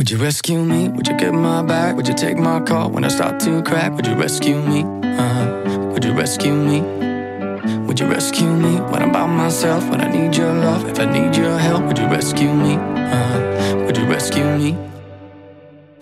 Would you rescue me? Would you get my back? Would you take my call when I start to crack? Would you rescue me? Would you rescue me? Would you rescue me when I'm by myself? When I need your love, if I need your help, would you rescue me? Would you rescue me?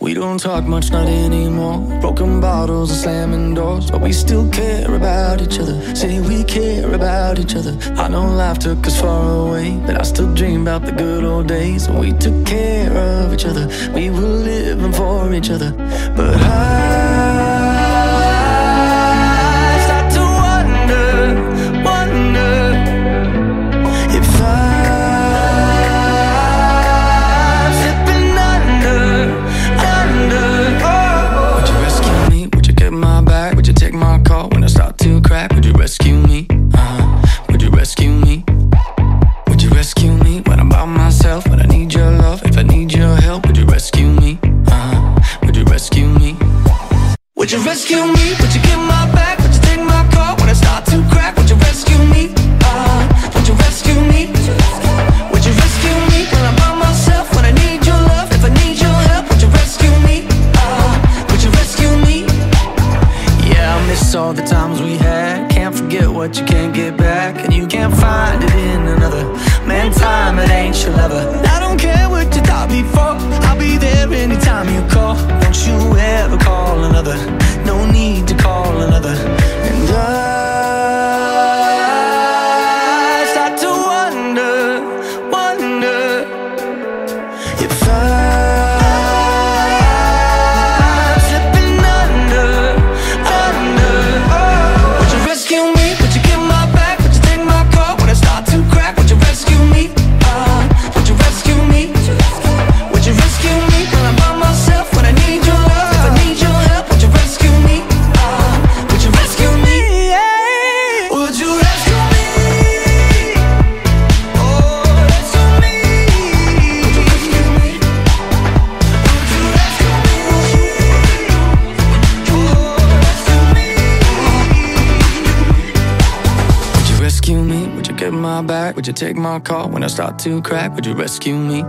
We don't talk much, not anymore. Broken bottles and slamming doors, but we still care about each other. Say we care about each other. I know life took us far away, but I still dream about the good old days when we took care of each other. We were living for each other. But I start to wonder if I'm slipping under. Oh. Would you rescue me? Would you get my back? Would you take my call when I start to crack? Would you rescue me? Would you rescue me? Would you rescue me when I'm by myself? When I need your love, if I need your help, would you rescue me? Would you rescue me? Would you rescue me? Would you get my back? Would you take my call when I start to crack? Would you rescue me? Would you rescue me? Would you rescue me when I'm by myself? When I need your love, if I need your help, would you rescue me? Would you rescue me? Yeah, I miss all the times we had. Can't forget what you can't get back, and you can't find it in another. Man, time, it ain't your lover. I don't care what you thought before, I'll be there anytime you call. Don't you ever call another. No need to call another. And my back, would you take my call when I start to crack? Would you rescue me?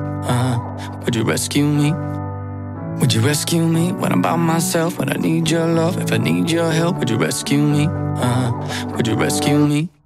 Would you rescue me? Would you rescue me when I'm by myself? When I need your love, if I need your help, would you rescue me? Would you rescue me?